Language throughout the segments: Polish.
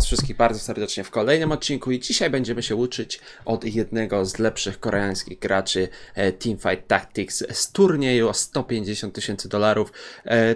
was wszystkich bardzo serdecznie w kolejnym odcinku i dzisiaj będziemy się uczyć od jednego z lepszych koreańskich graczy Teamfight Tactics z turnieju o 150 tysięcy dolarów.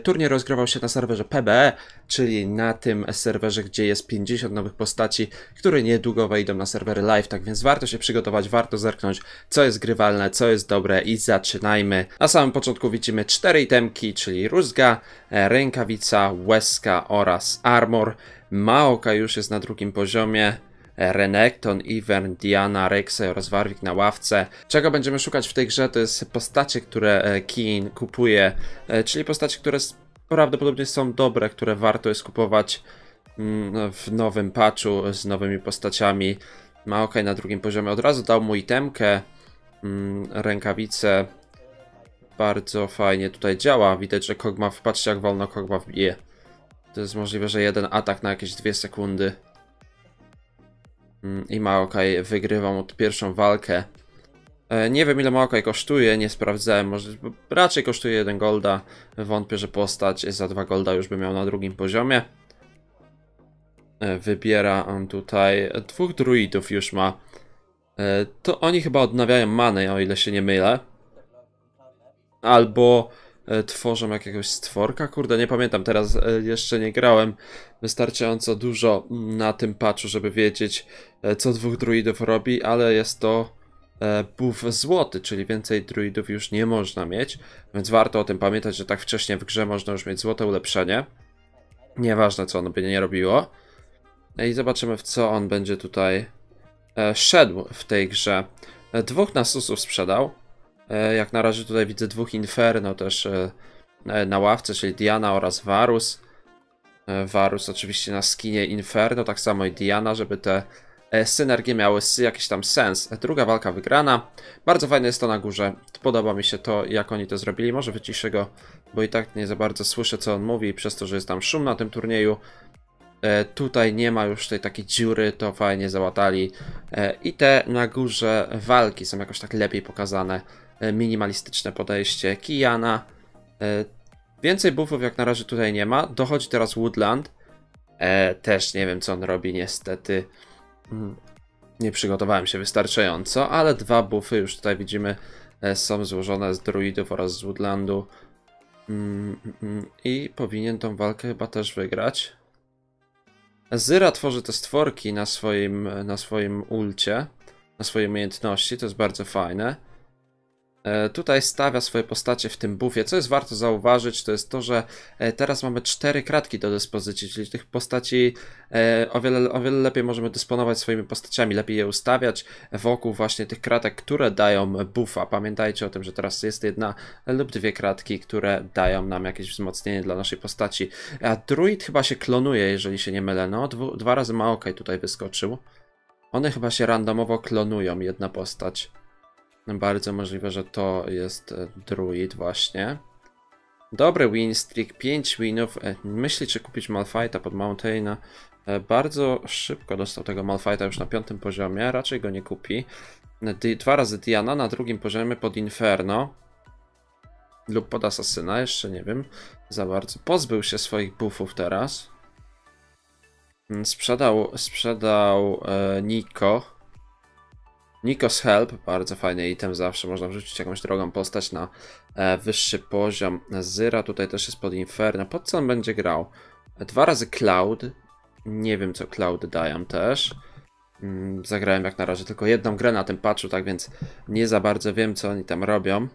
Turniej rozgrywał się na serwerze PBE, czyli na tym serwerze, gdzie jest 50 nowych postaci, które niedługo wejdą na serwery live, tak więc warto się przygotować, warto zerknąć, co jest grywalne, co jest dobre i zaczynajmy. Na samym początku widzimy 4 itemki, czyli rózga, rękawica, łezka oraz armor. Maokai już jest na drugim poziomie, Renekton, Ivern, Diana, Rexai oraz Warwick na ławce. Czego będziemy szukać w tej grze, to jest postacie, które Keen kupuje, czyli postacie, które prawdopodobnie są dobre, które warto jest kupować w nowym patchu z nowymi postaciami. Maokai na drugim poziomie od razu dał mu itemkę, rękawice. Bardzo fajnie tutaj działa, widać, że Kogma, patrzcie jak wolno Kogma wbije. To jest możliwe, że jeden atak na jakieś 2 sekundy. I Maokai wygrywał od pierwszą walkę. Nie wiem ile Maokai kosztuje, nie sprawdzałem. Może, raczej kosztuje 1 golda. Wątpię, że postać za 2 golda już by miał na drugim poziomie. Wybiera on tutaj 2 druidów już ma. To oni chyba odnawiają manę, o ile się nie mylę. Albo tworzą jakiegoś stworka, kurde nie pamiętam, teraz jeszcze nie grałem wystarczająco dużo na tym patchu, żeby wiedzieć co 2 druidów robi, ale jest to buff złoty, czyli więcej druidów już nie można mieć, więc warto o tym pamiętać, że tak wcześnie w grze można już mieć złote ulepszenie, nieważne co ono by nie robiło. I zobaczymy w co on będzie tutaj szedł w tej grze. 2 Nasusów sprzedał. Jak na razie tutaj widzę 2 Inferno też na ławce, czyli Diana oraz Varus. Varus oczywiście na skinie Inferno, tak samo i Diana, żeby te synergie miały jakiś tam sens. Druga walka wygrana. Bardzo fajne jest to na górze. Podoba mi się to, jak oni to zrobili. Może wyciszę go, bo i tak nie za bardzo słyszę, co on mówi, przez to, że jest tam szum na tym turnieju. Tutaj nie ma już tej takiej dziury, to fajnie załatali. I te na górze walki są jakoś tak lepiej pokazane. Minimalistyczne podejście Kiana. Więcej buffów jak na razie tutaj nie ma. Dochodzi teraz Woodland. Też nie wiem co on robi niestety. Nie przygotowałem się wystarczająco, ale 2 buffy już tutaj widzimy są złożone z druidów oraz z Woodlandu. I powinien tą walkę chyba też wygrać. Zyra tworzy te stworki na swoim ulcie, na swojej umiejętności, to jest bardzo fajne. Tutaj stawia swoje postacie w tym buffie. Co jest warto zauważyć, to jest to, że teraz mamy 4 kratki do dyspozycji, czyli tych postaci o wiele lepiej możemy dysponować swoimi postaciami, lepiej je ustawiać wokół właśnie tych kratek, które dają buffa. Pamiętajcie o tym, że teraz jest 1 lub 2 kratki, które dają nam jakieś wzmocnienie dla naszej postaci. A druid chyba się klonuje, jeżeli się nie mylę. No, 2 razy Maokai tutaj wyskoczył. One chyba się randomowo klonują, jedna postać. Bardzo możliwe, że to jest druid właśnie. Dobry win streak, 5 winów. Myśli czy kupić Malphite'a pod Mountaina. Bardzo szybko dostał tego Malphite'a już na 5. poziomie. Raczej go nie kupi. 2 razy Diana na 2. poziomie pod Inferno. Lub pod Asasyna, jeszcze nie wiem za bardzo. Pozbył się swoich buffów teraz. Sprzedał Nikos Help, bardzo fajny item, zawsze można wrzucić jakąś drogą postać na wyższy poziom. Zyra tutaj też jest pod Inferno, pod co on będzie grał? 2 razy Cloud, nie wiem co Cloudy dają też. Zagrałem jak na razie tylko jedną grę na tym patchu, tak więc nie za bardzo wiem co oni tam robią.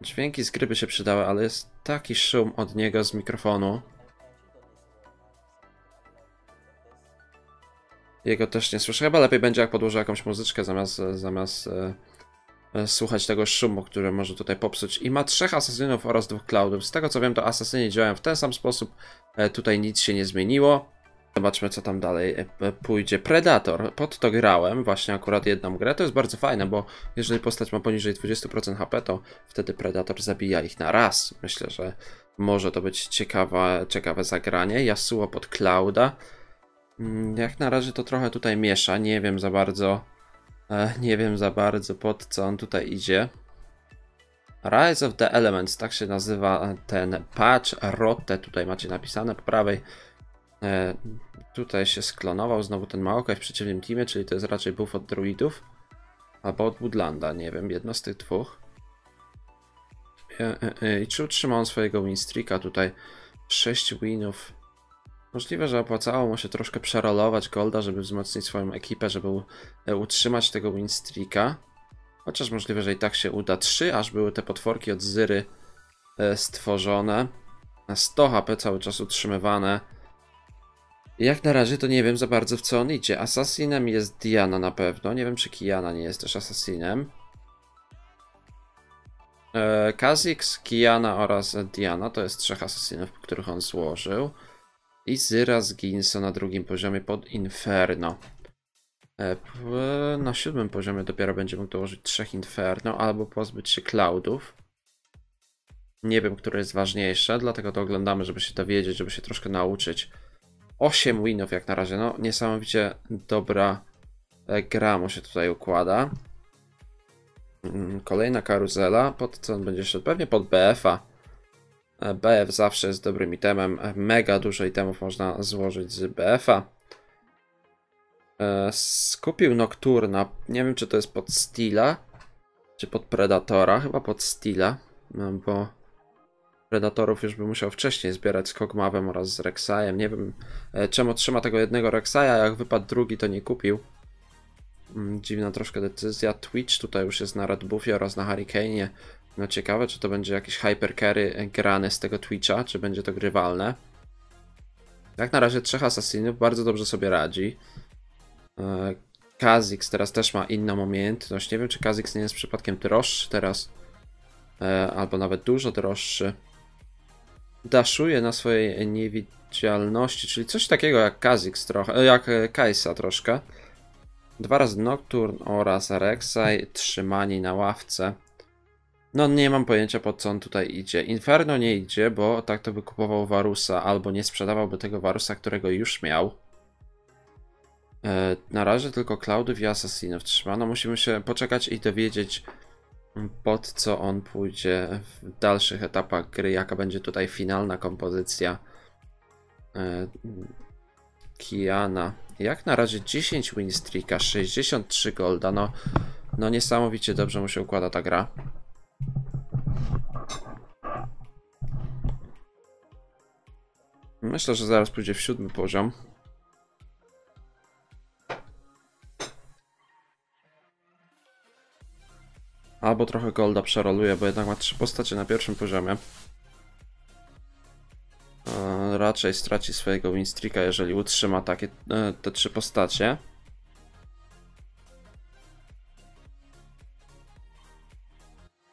Dźwięki z gry by się przydały, ale jest taki szum od niego z mikrofonu. Jego też nie słyszę. Chyba lepiej będzie jak podłożę jakąś muzyczkę zamiast słuchać tego szumu, który może tutaj popsuć. I ma 3 asasynów oraz 2 cloudów. Z tego co wiem to asasyni działają w ten sam sposób. Tutaj nic się nie zmieniło. Zobaczmy co tam dalej pójdzie. Predator. Pod to grałem właśnie akurat jedną grę. To jest bardzo fajne, bo jeżeli postać ma poniżej 20% HP, to wtedy Predator zabija ich na raz. Myślę, że może to być ciekawe zagranie. Yasuo pod Clouda. Jak na razie to trochę tutaj miesza, nie wiem za bardzo pod co on tutaj idzie. Rise of the Elements, tak się nazywa ten patch, rotę tutaj macie napisane po prawej. Tutaj się sklonował znowu ten Maokai w przeciwnym teamie, czyli to jest raczej buff od druidów albo od Woodlanda, nie wiem, jedno z tych dwóch. I czy utrzymał on swojego winstreaka tutaj? 6 winów. Możliwe, że opłacało mu się troszkę przerolować Golda, żeby wzmocnić swoją ekipę, żeby utrzymać tego winstreaka. Chociaż możliwe, że i tak się uda. 3 aż były te potworki od Zyry stworzone. Na 100 HP cały czas utrzymywane. I jak na razie to nie wiem za bardzo, w co on idzie. Assassinem jest Diana na pewno. Nie wiem, czy Kiana nie jest też assassinem. Kha'Zix, Kiana oraz Diana to jest 3 asasynów, których on złożył. I Zyra z Ginso na 2. poziomie pod Inferno. Na 7. poziomie dopiero będzie mógł dołożyć 3 Inferno albo pozbyć się Cloudów. Nie wiem, które jest ważniejsze, dlatego to oglądamy, żeby się dowiedzieć, żeby się troszkę nauczyć. 8 winów jak na razie, no niesamowicie dobra gra mu się tutaj układa. Kolejna karuzela, pod co on będzie szedł? Pewnie pod BF-a. BF zawsze jest dobrym itemem, mega dużo itemów można złożyć z BF-a. Skupił Nocturna, nie wiem, czy to jest pod Steela, czy pod Predatora, chyba pod Steela, bo Predatorów już by musiał wcześniej zbierać z Kogmawem oraz z Rexajem. Nie wiem, czemu trzyma tego jednego Rexaja, jak wypadł drugi, to nie kupił. Dziwna troszkę decyzja. Twitch tutaj już jest na Red Buffie oraz na Hurricane'ie. No ciekawe, czy to będzie jakiś hypercarry grany z tego Twitcha, czy będzie to grywalne. Jak na razie 3 asasynów bardzo dobrze sobie radzi. Kha'Zix teraz też ma inną umiejętność. Nie wiem, czy Kha'Zix nie jest przypadkiem droższy teraz, albo nawet dużo droższy. Daszuje na swojej niewidzialności, czyli coś takiego jak Kha'Zix trochę, jak Kai'Sa troszkę. 2 razy Nocturne oraz Rexai trzymani na ławce. No nie mam pojęcia, po co on tutaj idzie. Inferno nie idzie, bo tak to by kupował Varusa, albo nie sprzedawałby tego Varusa, którego już miał. Na razie tylko Cloudów i Assassinów trzymano. Musimy się poczekać i dowiedzieć, pod co on pójdzie w dalszych etapach gry, jaka będzie tutaj finalna kompozycja Kiana. Jak na razie 10 winstreaka, 63 golda, no niesamowicie dobrze mu się układa ta gra. Myślę, że zaraz pójdzie w 7. poziom. Albo trochę golda przeroluje, bo jednak ma 3 postacie na 1. poziomie. Raczej straci swojego winstreaka, jeżeli utrzyma takie te 3 postacie.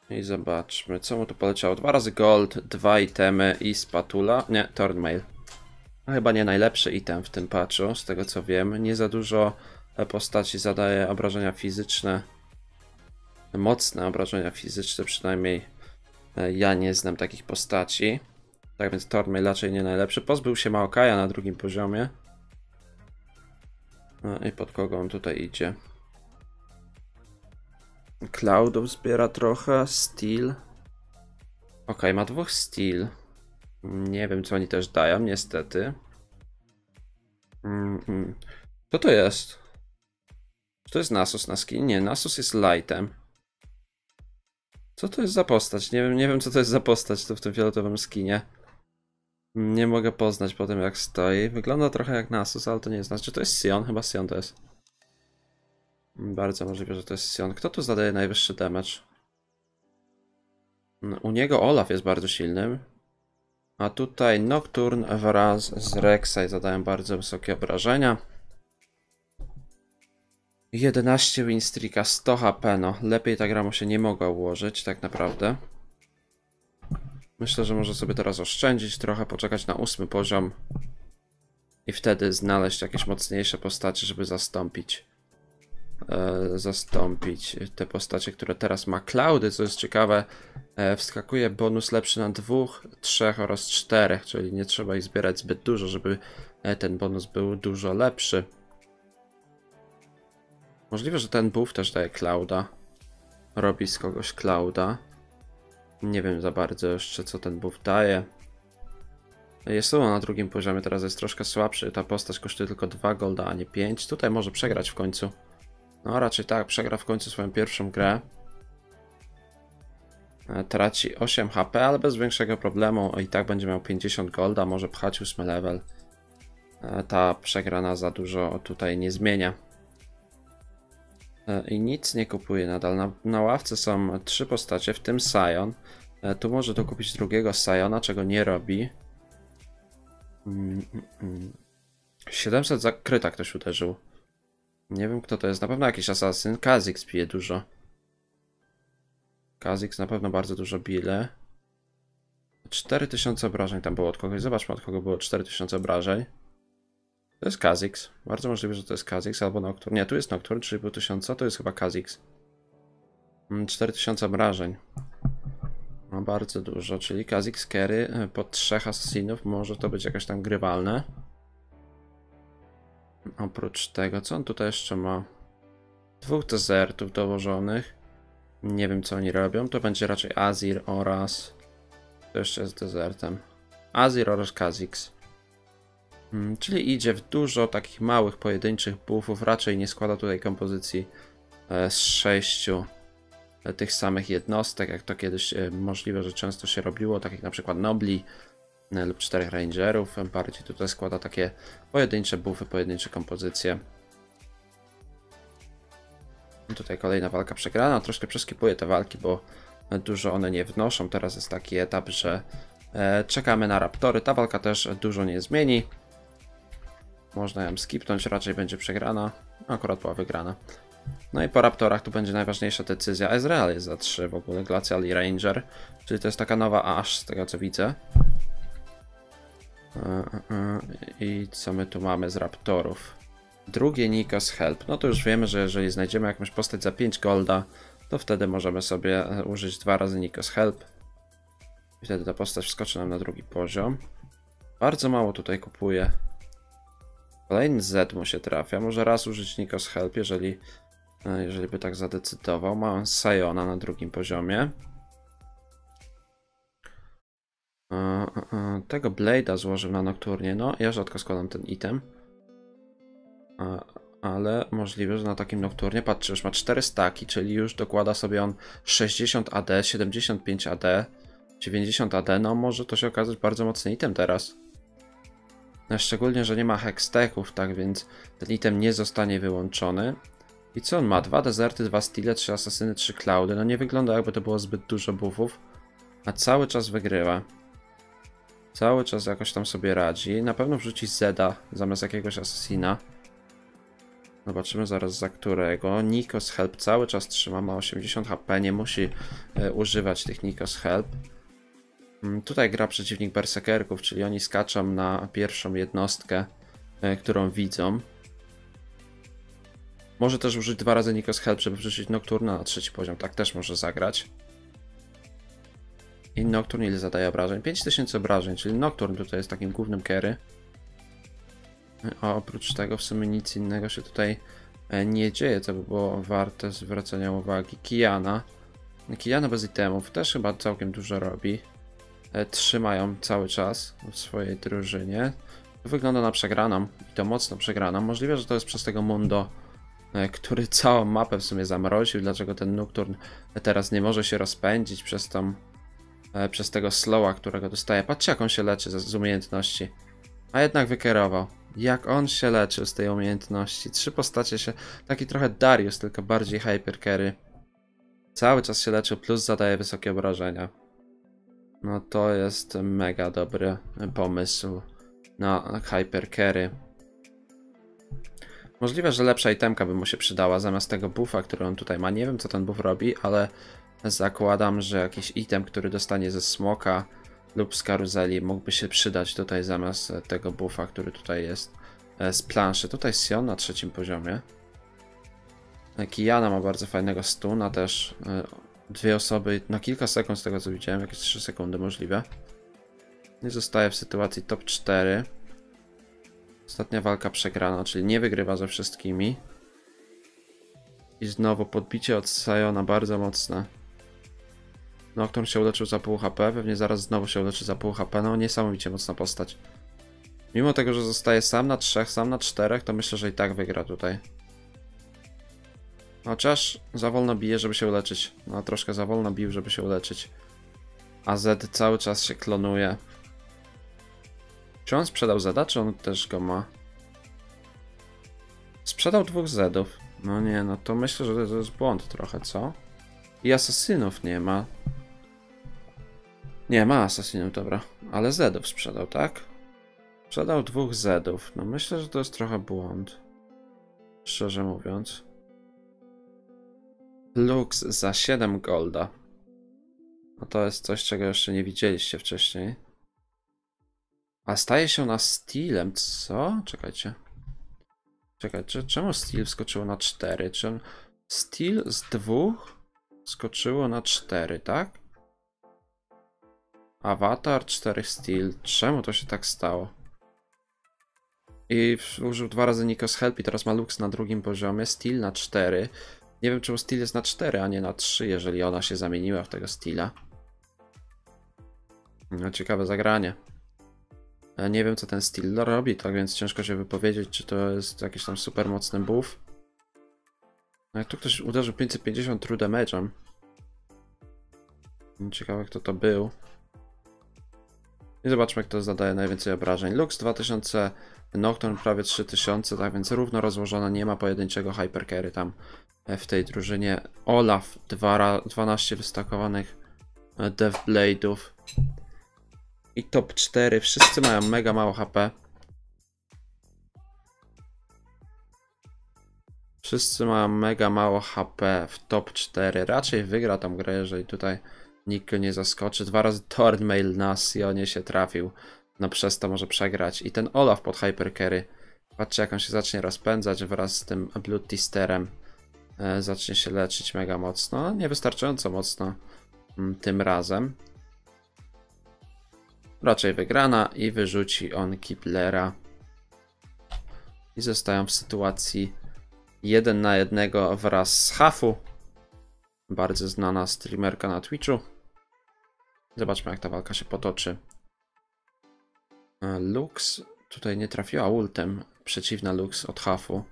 I zobaczmy, co mu tu poleciało. 2 razy gold, 2 itemy i spatula. Nie, Thornmail. Chyba nie najlepszy item w tym patchu, z tego co wiem. Nie za dużo postaci zadaje obrażenia fizyczne. Mocne obrażenia fizyczne, przynajmniej ja nie znam takich postaci. Tak więc Thornmail raczej nie najlepszy. Pozbył się Maokaja na 2. poziomie. No i pod kogo on tutaj idzie? Cloudów zbiera trochę. Steel. Ok, ma 2 Steel. Nie wiem, co oni też dają, niestety. Co to jest? Czy to jest Nasus na skin? Nie, Nasus jest lightem. Co to jest za postać? Nie wiem, co to jest za postać tu w tym fioletowym skinie. Nie mogę poznać po tym, jak stoi. Wygląda trochę jak Nasus, ale to nie jest Nasus. Czy to jest Sion? Chyba Sion to jest. Bardzo możliwe, że to jest Sion. Kto tu zadaje najwyższy damage? U niego Olaf jest bardzo silnym. A tutaj Nocturne wraz z Rexai zadają bardzo wysokie obrażenia. 11 winstreaka, 100 HP, no. Lepiej ta gra mu się nie mogła ułożyć, tak naprawdę. Myślę, że może sobie teraz oszczędzić trochę, poczekać na 8. poziom. I wtedy znaleźć jakieś mocniejsze postacie, żeby zastąpić te postacie, które teraz ma. Cloudy, co jest ciekawe, wskakuje bonus lepszy na 2, 3 oraz 4, czyli nie trzeba ich zbierać zbyt dużo, żeby ten bonus był dużo lepszy. Możliwe, że ten buff też daje Clouda. Robi z kogoś Clouda. Nie wiem za bardzo jeszcze, co ten buff daje. Jest to na drugim poziomie, teraz jest troszkę słabszy. Ta postać kosztuje tylko 2 golda, a nie 5. Tutaj może przegrać w końcu. No raczej tak, przegra w końcu swoją pierwszą grę. Traci 8 HP, ale bez większego problemu. I tak będzie miał 50 golda, może pchać 8 level. Ta przegrana za dużo tutaj nie zmienia. I nic nie kupuje nadal. Na ławce są 3 postacie, w tym Sion. Tu może dokupić drugiego Siona, czego nie robi. 700 zakryta ktoś uderzył. Nie wiem kto to jest, na pewno jakiś asasyn. Kha'Zix bije dużo. Kha'Zix na pewno bardzo dużo bile. 4000 obrażeń tam było od kogoś. Zobaczmy od kogo było 4000 obrażeń. To jest Kha'Zix. Bardzo możliwe, że to jest Kha'Zix albo Nocturne. Nie, tu jest Nocturne, 3500, to jest chyba Kha'Zix. 4000 obrażeń. No bardzo dużo, czyli Kha'Zix carry po 3 asesinów. Może to być jakaś tam grywalne. Oprócz tego, co on tutaj jeszcze ma? 2 desertów dołożonych. Nie wiem co oni robią. To będzie raczej Azir oraz... To jeszcze jest desertem. Azir oraz Kha'Zix. Czyli idzie w dużo takich małych, pojedynczych buffów. Raczej nie składa tutaj kompozycji z 6 tych samych jednostek, jak to kiedyś możliwe, że często się robiło, takich na przykład Nobli lub 4 Rangerów. Bardziej tutaj składa takie pojedyncze buffy, pojedyncze kompozycje. Tutaj kolejna walka przegrana. Troszkę przeskipuję te walki, bo dużo one nie wnoszą. Teraz jest taki etap, że czekamy na Raptory. Ta walka też dużo nie zmieni. Można ją skipnąć, raczej będzie przegrana. Akurat była wygrana. No i po Raptorach tu będzie najważniejsza decyzja. Ezreal jest za 3 w ogóle, Glacial i Ranger. Czyli to jest taka nowa Ash z tego co widzę. I co my tu mamy z Raptorów? Drugie Nikos Help. No to już wiemy, że jeżeli znajdziemy jakąś postać za 5 golda, to wtedy możemy sobie użyć 2 razy Nikos Help. I wtedy ta postać wskoczy nam na drugi poziom. Bardzo mało tutaj kupuje. Kolejny Zed mu się trafia. Może raz użyć Nikos Help, jeżeli by tak zadecydował. Mam Siona na drugim poziomie. Tego Blade'a złożył na Nocturnie. No, ja rzadko składam ten item. Ale możliwe, że na takim Nocturnie, patrzcie, już ma 4 staki, czyli już dokłada sobie on 60 AD, 75 AD, 90 AD. No, może to się okazać bardzo mocny item teraz. Szczególnie, że nie ma hextechów, tak więc ten item nie zostanie wyłączony. I co on ma? 2 deserty, 2 steele, 3 asasyny, 3 cloudy. No nie wygląda jakby to było zbyt dużo buffów. A cały czas wygrywa. Cały czas jakoś tam sobie radzi. Na pewno wrzuci Zeda zamiast jakiegoś asasina. Zobaczymy zaraz za którego. Nikos Help cały czas trzyma, ma 80 HP, nie musi używać tych Nikos Help. Tutaj gra przeciwnik berserkerków, czyli oni skaczą na pierwszą jednostkę, którą widzą. Może też użyć 2 razy Nikos Help, żeby wrzucić Nocturna na 3. poziom. Tak też może zagrać. I Nocturne ile zadaje obrażeń? 5000 obrażeń, czyli Nocturne tutaj jest takim głównym carry. A oprócz tego w sumie nic innego się tutaj nie dzieje, co by było warte zwrócenia uwagi. Kiana bez itemów też chyba całkiem dużo robi. Trzymają cały czas w swojej drużynie. Wygląda na przegraną i to mocno przegraną. Możliwe, że to jest przez tego Mundo, który całą mapę w sumie zamroził. Dlaczego ten Nocturne teraz nie może się rozpędzić przez tego slowa, którego dostaje. Patrzcie jak on się leczy z umiejętności. A jednak wykierował. Jak on się leczył z tej umiejętności. 3 postacie się... Taki trochę Darius, tylko bardziej hypercarry. Cały czas się leczył, plus zadaje wysokie obrażenia. No to jest mega dobry pomysł na hypercarry. Możliwe, że lepsza itemka by mu się przydała zamiast tego buffa, który on tutaj ma. Nie wiem co ten buff robi, ale zakładam, że jakiś item, który dostanie ze smoka lub z karuzeli mógłby się przydać tutaj zamiast tego buffa, który tutaj jest z planszy. Tutaj Sion na 3. poziomie. Kiana ma bardzo fajnego stuna też. 2 osoby na kilka sekund z tego co widziałem, jakieś 3 sekundy możliwe. Nie zostaje w sytuacji top 4. Ostatnia walka przegrana, czyli nie wygrywa ze wszystkimi. I znowu podbicie od Siona bardzo mocne. Nocturne się uleczył za pół HP, pewnie zaraz znowu się uleczy za pół HP. No niesamowicie mocna postać. Mimo tego, że zostaje sam na 3, sam na 4, to myślę, że i tak wygra tutaj. Chociaż za wolno bije, żeby się uleczyć. No troszkę za wolno bił, żeby się uleczyć. A Zed cały czas się klonuje. Czy on sprzedał Zeda, czy on też go ma? Sprzedał 2 Zedów. No nie, no to myślę, że to jest błąd trochę, co? I asasynów nie ma. Nie ma asasynów, dobra. Ale Zedów sprzedał, tak? Sprzedał 2 Zedów. No myślę, że to jest trochę błąd. Szczerze mówiąc. Lux za 7 golda. No to jest coś, czego jeszcze nie widzieliście wcześniej. A staje się ona Steelem, co? Czekajcie. Czekajcie, czemu Steel skoczyło na 4? Czy Steel z 2 skoczyło na 4, tak? Avatar 4 Steel. Czemu to się tak stało? I użył 2 razy Nikos Help i teraz ma Lux na 2. poziomie. Steel na 4. Nie wiem, czemu Steel jest na 4, a nie na 3, jeżeli ona się zamieniła w tego Steela. No, ciekawe zagranie. Ja nie wiem, co ten Steel robi, tak więc ciężko się wypowiedzieć, czy to jest jakiś tam super mocny buff. No, jak tu ktoś uderzył 550 true damage'em. Ciekawe, kto to był. I zobaczmy, kto zadaje najwięcej obrażeń. Lux 2000, Nocturne prawie 3000, tak więc równo rozłożone, nie ma pojedynczego hypercarry tam w tej drużynie. Olaf 12 wystakowanych Deathblade'ów. I top 4, wszyscy mają mega mało HP. Wszyscy mają mega mało HP w top 4. Raczej wygra tam grę, jeżeli tutaj nikt go nie zaskoczy. 2 razy Thornmail na Sionie się trafił. No przez to może przegrać. I ten Olaf pod hypercarry. Patrzcie, jak on się zacznie rozpędzać wraz z tym Blood Teasterem. Zacznie się leczyć mega mocno. Niewystarczająco mocno tym razem. Raczej wygrana i wyrzuci on Kiplera. I zostają w sytuacji 1 na 1 wraz z Hafu. Bardzo znana streamerka na Twitchu. Zobaczmy, jak ta walka się potoczy. Lux tutaj nie trafiła ultem. Przeciwna Lux od Hafu.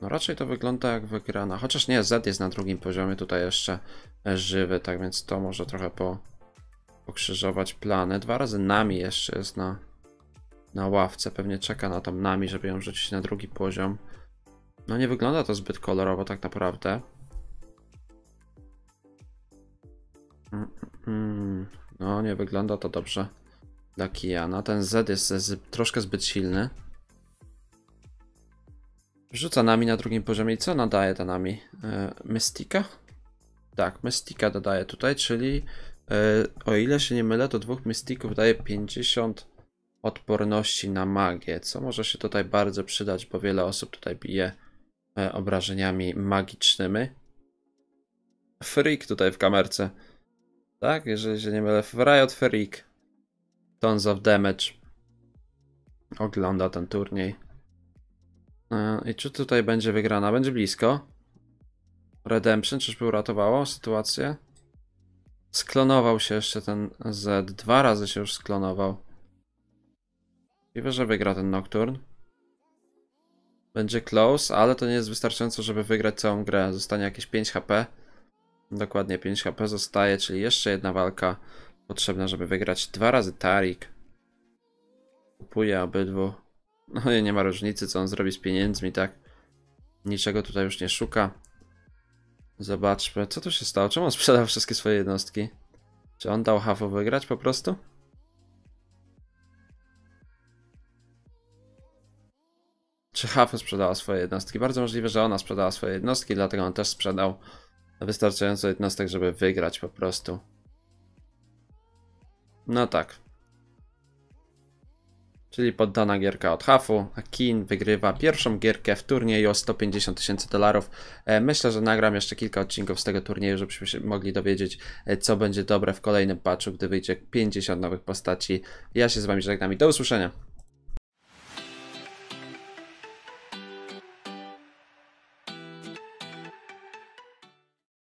No raczej to wygląda jak wygrana. Chociaż nie, Zed jest na 2. poziomie. Tutaj jeszcze żywy, tak więc to może trochę pokrzyżować plany. 2 razy Nami jeszcze jest na ławce. Pewnie czeka na tą Nami, żeby ją rzucić na 2. poziom. No nie wygląda to zbyt kolorowo tak naprawdę. No nie wygląda to dobrze dla Kiana. Ten Zed jest troszkę zbyt silny. Rzuca Nami na 2. poziomie. I co nadaje ta Nami? Mistyka? Tak, Mistyka dodaje tutaj, czyli o ile się nie mylę, to 2 Mistyków daje 50 odporności na magię, co może się tutaj bardzo przydać, bo wiele osób tutaj bije obrażeniami magicznymi. Freak tutaj w kamerce. Tak, jeżeli się nie mylę, Riot Freak. Tons of Damage. Ogląda ten turniej. I czy tutaj będzie wygrana? Będzie blisko. Redemption, czyżby uratowało sytuację? Sklonował się jeszcze ten Z. 2 razy się już sklonował. Chyba, że wygra ten Nocturne. Będzie close, ale to nie jest wystarczająco, żeby wygrać całą grę. Zostanie jakieś 5 HP. Dokładnie 5 HP zostaje, czyli jeszcze jedna walka potrzebna, żeby wygrać. 2 razy Tarik. Kupuje obydwu. No i nie ma różnicy, co on zrobi z pieniędzmi, tak? Niczego tutaj już nie szuka. Zobaczmy, co tu się stało. Czemu on sprzedał wszystkie swoje jednostki? Czy on dał Hafu wygrać po prostu? Czy Hafu sprzedała swoje jednostki? Bardzo możliwe, że ona sprzedała swoje jednostki, dlatego on też sprzedał wystarczająco jednostek, żeby wygrać po prostu. No tak. Czyli poddana gierka od Hafu, a Keen wygrywa pierwszą gierkę w turnieju o 150 tysięcy dolarów. Myślę, że nagram jeszcze kilka odcinków z tego turnieju, żebyśmy się mogli dowiedzieć, co będzie dobre w kolejnym patchu, gdy wyjdzie 50 nowych postaci. Ja się z wami żegnam i do usłyszenia.